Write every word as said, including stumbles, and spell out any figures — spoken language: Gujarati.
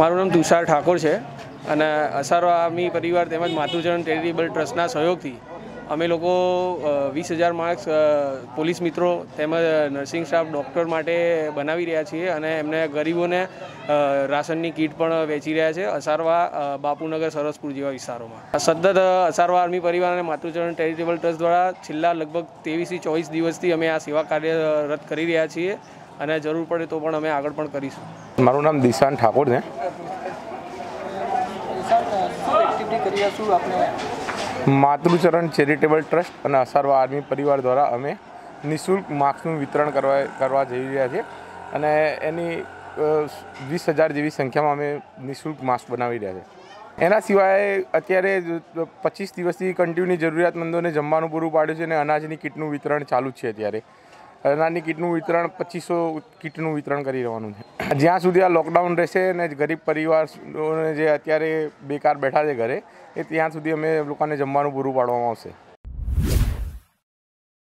મારું નામ तुषार ठाकुर છે અને અસારવા આર્મી પરિવાર તેમજ માતૃચરણ ચેરિટેબલ ટ્રસ્ટના સહયોગથી અમે લોકો વીસ હજાર માસ્ક પોલીસ મિત્રો તેમજ નર્સિંગ સ્ટાફ ડૉક્ટર માટે બનાવી રહ્યા છીએ અને એમને ગરીબોને રાશનની કીટ પણ વેચી રહ્યા છે અસારવા બાપુનગર સરસપુર જેવા વિસ્તારોમાં। સતત અસારવા આર્મી પરિવાર અને માતૃચરણ ચેરિટેબલ ટ્રસ્ટ દ્વારા છેલ્લા લગભગ ત્રેવીસથી ચોવીસ દિવસથી અમે આ સેવા કાર્યરત કરી રહ્યા છીએ અને જરૂર પડે તો પણ અમે આગળ પણ કરીશું। મારું નામ દિશાંત ઠાકુર છે। માતૃચરણ ચેરિટેબલ ટ્રસ્ટ અને અસારવા આર્મી પરિવાર દ્વારા અમે નિઃશુલ્ક માસ્કનું વિતરણ કરવા કરવા જઈ રહ્યા છીએ અને એની વીસ હજાર જેવી સંખ્યામાં અમે નિઃશુલ્ક માસ્ક બનાવી રહ્યા છે। એના સિવાય અત્યારે પચીસ દિવસથી કન્ટિન્યુ જરૂરિયાતમંદોને જમવાનું પૂરું પાડ્યું છે અને અનાજની કીટનું વિતરણ ચાલુ છે। અત્યારે अनाजनी किटनुं वितरण पच्चीसो किटनुं वितरण करी रवानुं छे। ज्यां सुधी आ लॉकडाउन रहेशे ने गरीब परिवारोने जे अत्यारे बेकार बैठा छे घरे ए त्यां सुधी अमे लोकोने जमवानुं पूरुं पाडवामां आवशे।